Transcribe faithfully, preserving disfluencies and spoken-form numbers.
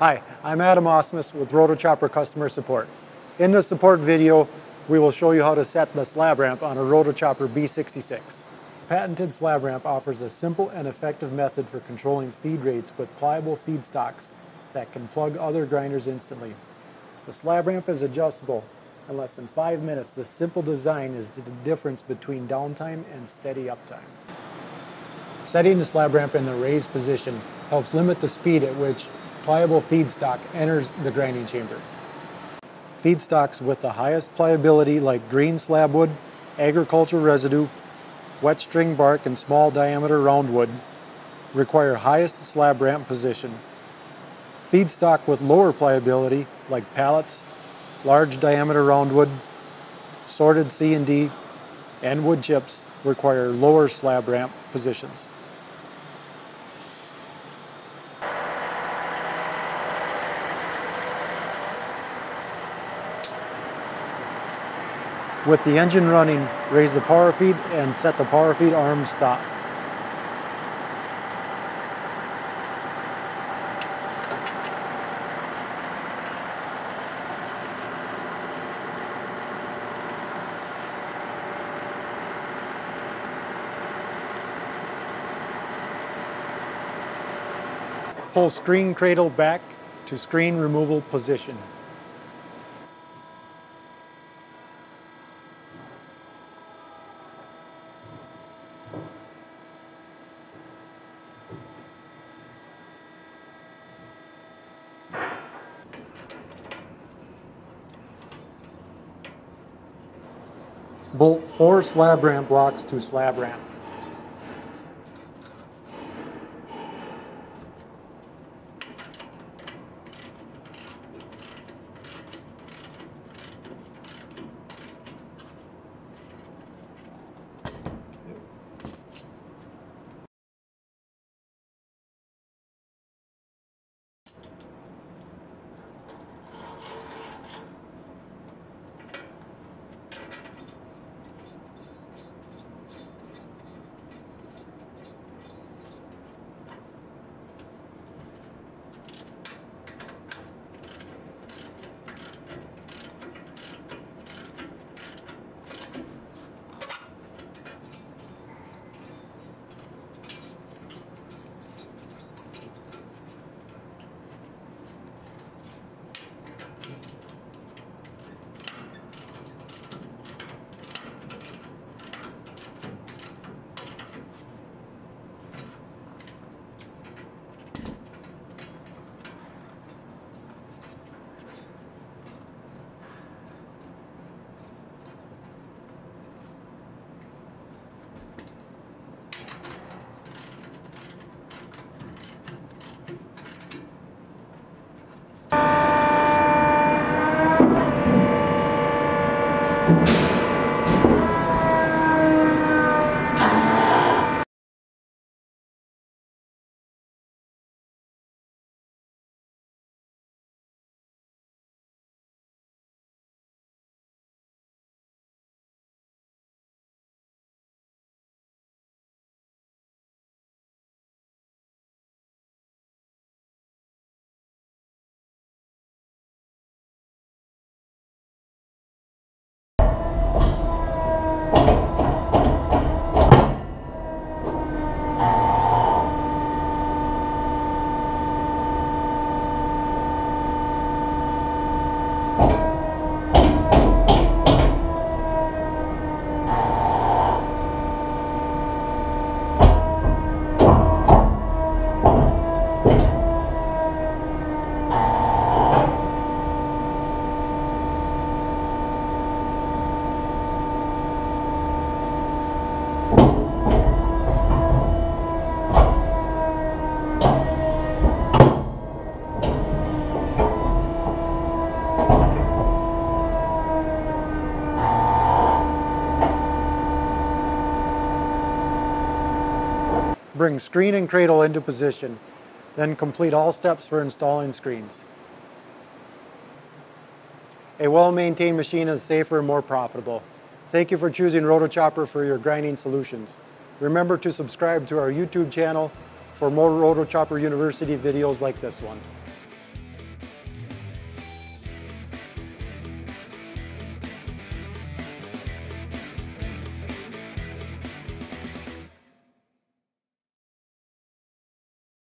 Hi, I'm Adam Asmus with Rotochopper Customer Support. In this support video, we will show you how to set the slab ramp on a Rotochopper B sixty-six. The patented slab ramp offers a simple and effective method for controlling feed rates with pliable feed stocks that can plug other grinders instantly. The slab ramp is adjustable. In less than five minutes, this simple design is the difference between downtime and steady uptime. Setting the slab ramp in the raised position helps limit the speed at which pliable feedstock enters the grinding chamber. Feedstocks with the highest pliability, like green slabwood, agriculture residue, wet string bark, and small diameter roundwood, require highest slab ramp position. Feedstock with lower pliability, like pallets, large diameter roundwood, sorted C and D, and wood chips, require lower slab ramp positions. With the engine running, raise the power feed and set the power feed arm stop. Pull screen cradle back to screen removal position. Bolt four slab ramp blocks to slab ramp. Bring screen and cradle into position, then complete all steps for installing screens. A well-maintained machine is safer and more profitable. Thank you for choosing Rotochopper for your grinding solutions. Remember to subscribe to our YouTube channel for more Rotochopper University videos like this one.